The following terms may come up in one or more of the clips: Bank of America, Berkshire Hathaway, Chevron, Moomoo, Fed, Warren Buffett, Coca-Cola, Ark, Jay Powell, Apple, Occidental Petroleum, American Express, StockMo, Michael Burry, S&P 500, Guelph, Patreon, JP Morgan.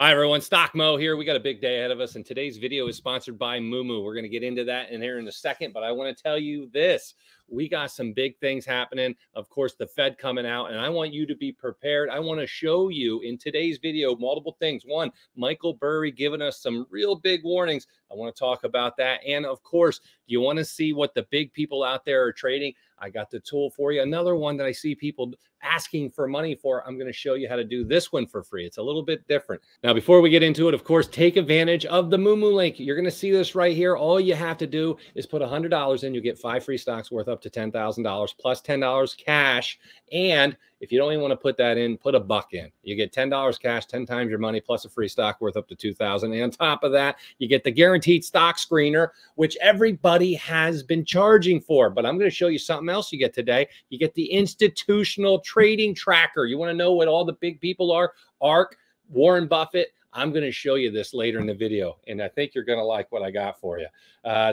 Hi, everyone. Stock Mo here. We got a big day ahead of us, and today's video is sponsored by Moomoo. We're going to get into that in here in a second, but I want to tell you this. We got some big things happening. Of course, the Fed coming out, and I want you to be prepared. I want to show you in today's video multiple things. One, Michael Burry giving us some real big warnings. I want to talk about that. And, of course, you want to see what the big people out there are trading. I got the tool for you. Another one that I see people asking for money for, I'm going to show you how to do this one for free. It's a little bit different. Now, before we get into it, of course, take advantage of the Moomoo link. You're going to see this right here. All you have to do is put $100 in. You get 5 free stocks worth up to $10,000 plus $10 cash. And if you don't even want to put that in, put a buck in. You get $10 cash, 10 times your money, plus a free stock worth up to $2,000. And on top of that, you get the guaranteed stock screener, which everybody has been charging for. But I'm going to show you something else you get today. You get the institutional trading tracker. You want to know what all the big people are? Ark, Warren Buffett. I'm going to show you this later in the video, and I think you're going to like what I got for you.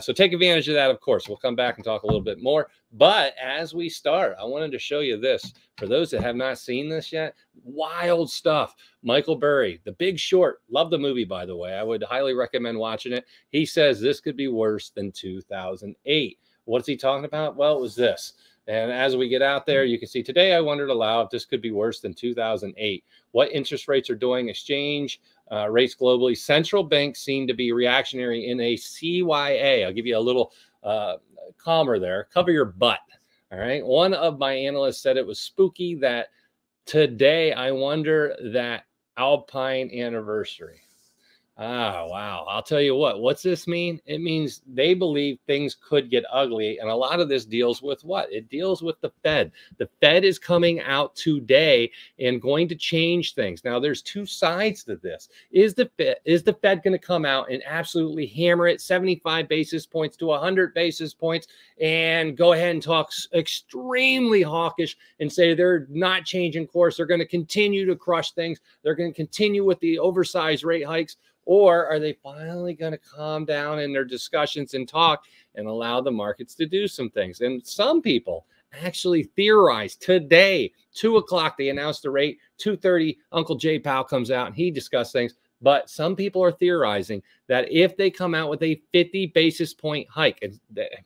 So take advantage of that, of course. We'll come back and talk a little bit more. But as we start, I wanted to show you this. For those that have not seen this yet, wild stuff. Michael Burry, The Big Short. Love the movie, by the way. I would highly recommend watching it. He says this could be worse than 2008. What's he talking about? Well, it was this. And as we get out there, you can see today I wondered aloud if this could be worse than 2008. What interest rates are doing, exchange rates globally. Central banks seem to be reactionary in a CYA. I'll give you a little calmer there. Cover your butt. All right. One of my analysts said it was spooky that today I wonder that Alpine anniversary. Ah, wow. I'll tell you what. What's this mean? It means they believe things could get ugly. And a lot of this deals with what? It deals with the Fed. The Fed is coming out today and going to change things. Now, there's two sides to this. Is the Fed going to come out and absolutely hammer it 75 basis points to 100 basis points and go ahead and talk extremely hawkish and say they're not changing course? They're going to continue to crush things. They're going to continue with the oversized rate hikes. Or are they finally going to calm down in their discussions and talk and allow the markets to do some things? And some people actually theorize today, 2 o'clock, they announced the rate, 2:30, Uncle Jay Powell comes out and he discussed things. But some people are theorizing that if they come out with a 50 basis point hike, and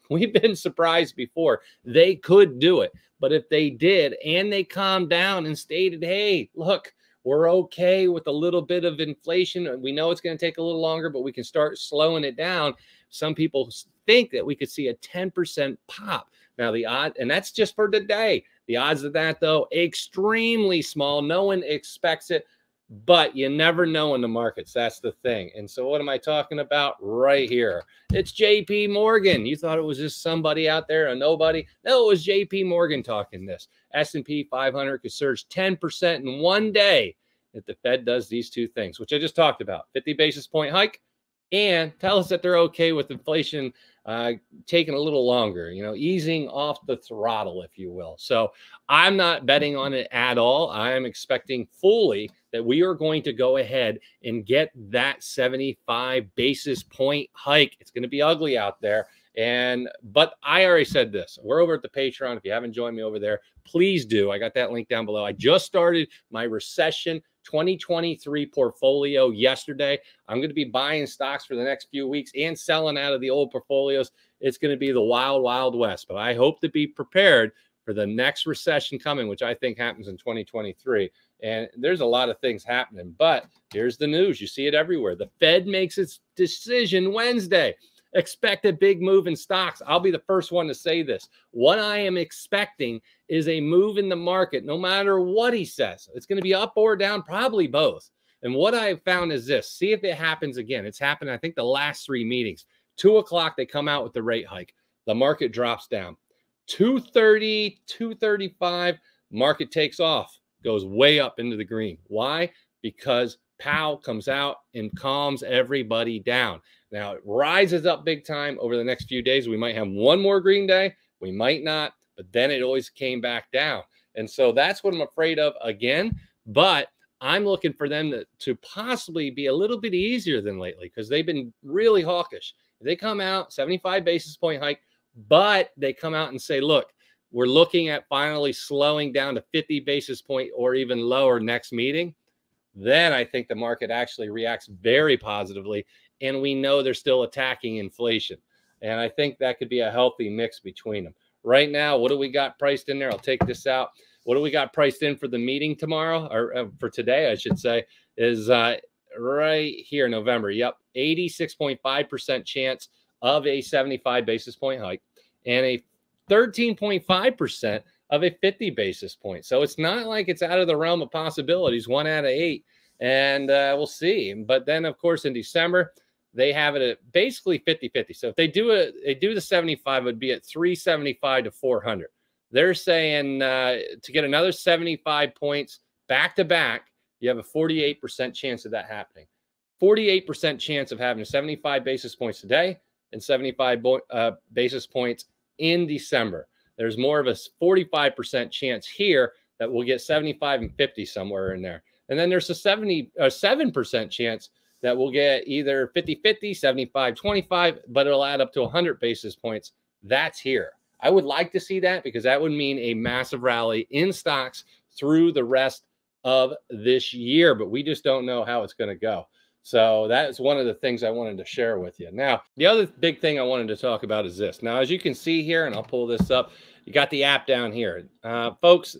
we've been surprised before, they could do it. But if they did and they calmed down and stated, hey, look, we're okay with a little bit of inflation. We know it's going to take a little longer, but we can start slowing it down. Some people think that we could see a 10% pop. Now, the odds, and that's just for today. The odds of that, though, extremely small. No one expects it, but you never know in the markets. That's the thing. And so what am I talking about right here? It's JP Morgan. You thought it was just somebody out there, a nobody. No, it was JP Morgan talking this. S&P 500 could surge 10% in one day if the Fed does these two things, which I just talked about, 50 basis point hike, and tell us that they're okay with inflation taking a little longer, you know, easing off the throttle, if you will. So I'm not betting on it at all. I am expecting fully that we are going to go ahead and get that 75 basis point hike. It's going to be ugly out there. But I already said this. We're over at the Patreon. If you haven't joined me over there, please do. I got that link down below. I just started my recession 2023 portfolio yesterday. I'm going to be buying stocks for the next few weeks and selling out of the old portfolios. It's going to be the wild, wild west. But I hope to be prepared for the next recession coming, which I think happens in 2023. And there's a lot of things happening. But here's the news. You see it everywhere. The Fed makes its decision Wednesday. Expect a big move in stocks. I'll be the first one to say this. What I am expecting is a move in the market, no matter what he says. It's going to be up or down, probably both. And what I have found is this. See if it happens again. It's happened, I think, the last 3 meetings. 2 o'clock, they come out with the rate hike. The market drops down. 2:30, 2:35, market takes off, goes way up into the green. Why? Because Powell comes out and calms everybody down. Now, it rises up big time over the next few days. We might have one more green day. We might not. But then it always came back down. And so that's what I'm afraid of again. But I'm looking for them to possibly be a little bit easier than lately because they've been really hawkish. They come out, 75 basis point hike, but they come out and say, look, we're looking at finally slowing down to 50 basis point or even lower next meeting. then I think the market actually reacts very positively. And we know they're still attacking inflation. And I think that could be a healthy mix between them. Right now, what do we got priced in there? I'll take this out. What do we got priced in for the meeting tomorrow, or for today, I should say, is right here, November. Yep, 86.5% chance of a 75 basis point hike and a 13.5% of a 50 basis point. So it's not like it's out of the realm of possibilities, 1 out of 8. And we'll see. But then, of course, in December, they have it at basically 50-50. So if they do a, they do the 75, it would be at 375 to 400. They're saying to get another 75 points back-to-back, you have a 48% chance of that happening. 48% chance of having 75 basis points today and 75 basis points in December. There's more of a 45% chance here that we'll get 75 and 50 somewhere in there. And then there's a 7% chance that we'll get either 50-50, 75-25, but it'll add up to 100 basis points. That's here. I would like to see that because that would mean a massive rally in stocks through the rest of this year, but we just don't know how it's going to go. So that is one of the things I wanted to share with you. Now, the other big thing I wanted to talk about is this. Now, as you can see here, and I'll pull this up, you got the app down here. Folks,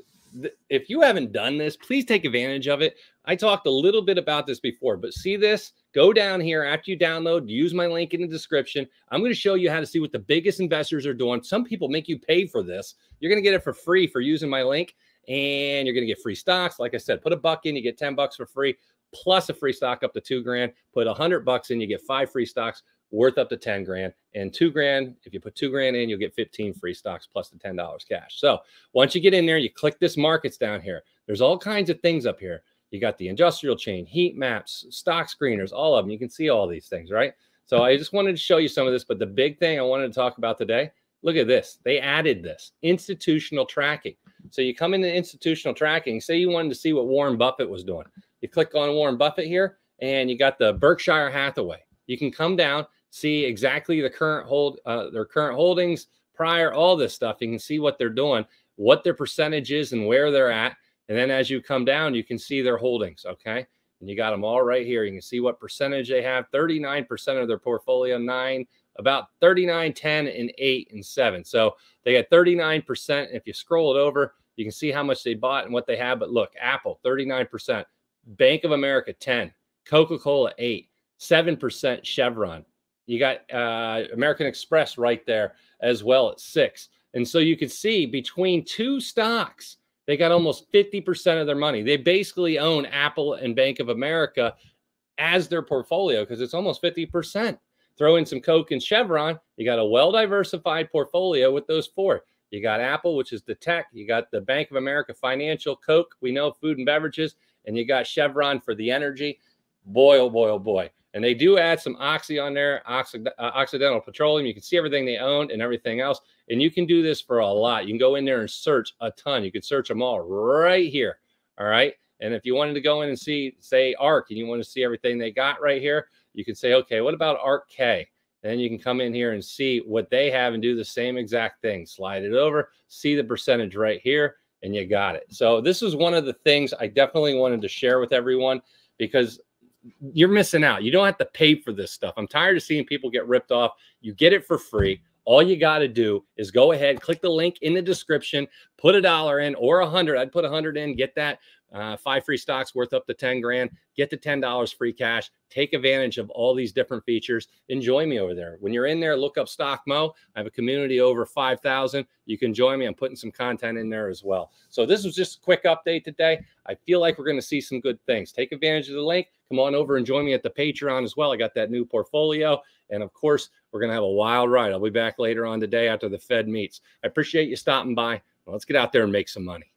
if you haven't done this, please take advantage of it. I talked a little bit about this before, but see this? Go down here after you download, use my link in the description. I'm going to show you how to see what the biggest investors are doing. Some people make you pay for this. You're going to get it for free for using my link, and you're going to get free stocks. Like I said, put $1 in, you get 10 bucks for free, plus a free stock up to 2 grand. Put 100 bucks in, you get 5 free stocks worth up to 10 grand and 2 grand. If you put 2 grand in, you'll get 15 free stocks plus the $10 cash. So once you get in there, you click this markets down here. There's all kinds of things up here. You got the industrial chain, heat maps, stock screeners, all of them. You can see all these things, right? So I just wanted to show you some of this, but the big thing I wanted to talk about today, look at this. They added this institutional tracking. So you come into institutional tracking, say you wanted to see what Warren Buffett was doing. You click on Warren Buffett here and you got the Berkshire Hathaway. You can come down, see exactly the current hold, their current holdings, prior, all this stuff. You can see what they're doing, what their percentage is and where they're at. And then as you come down, you can see their holdings, okay? And you got them all right here. You can see what percentage they have, 39% of their portfolio, 9, about 39, 10, and 8, and 7. So they got 39%. If you scroll it over, you can see how much they bought and what they have. But look, Apple, 39%. Bank of America, 10. Coca-Cola, 8. 7% Chevron. You got American Express right there as well at 6. And so you can see between two stocks, they got almost 50% of their money. They basically own Apple and Bank of America as their portfolio because it's almost 50%. Throw in some Coke and Chevron, you got a well-diversified portfolio with those 4. You got Apple, which is the tech. You got the Bank of America financial, Coke, we know, food and beverages. And you got Chevron for the energy. Boy, oh boy, oh boy. And they do add some Oxy on there, Occidental Petroleum. You can see everything they own and everything else. And you can do this for a lot. You can go in there and search a ton. You could search them all right here. All right. And if you wanted to go in and see, say, Ark, and you want to see everything they got right here, you can say, okay, what about Ark K? Then you can come in here and see what they have and do the same exact thing. Slide it over, see the percentage right here, and you got it. So this is one of the things I definitely wanted to share with everyone because you're missing out. You don't have to pay for this stuff. I'm tired of seeing people get ripped off. You get it for free. All you got to do is go ahead, click the link in the description, put $1 in or 100. I'd put 100 in, get that 5 free stocks worth up to 10 grand, get the $10 free cash, take advantage of all these different features, and join me over there. When you're in there, look up StockMo. I have a community over 5,000. You can join me. I'm putting some content in there as well. So this was just a quick update today. I feel like we're going to see some good things. Take advantage of the link. Come on over and join me at the Patreon as well. I got that new portfolio. And of course, we're going to have a wild ride. I'll be back later on today after the Fed meets. I appreciate you stopping by. Well, let's get out there and make some money.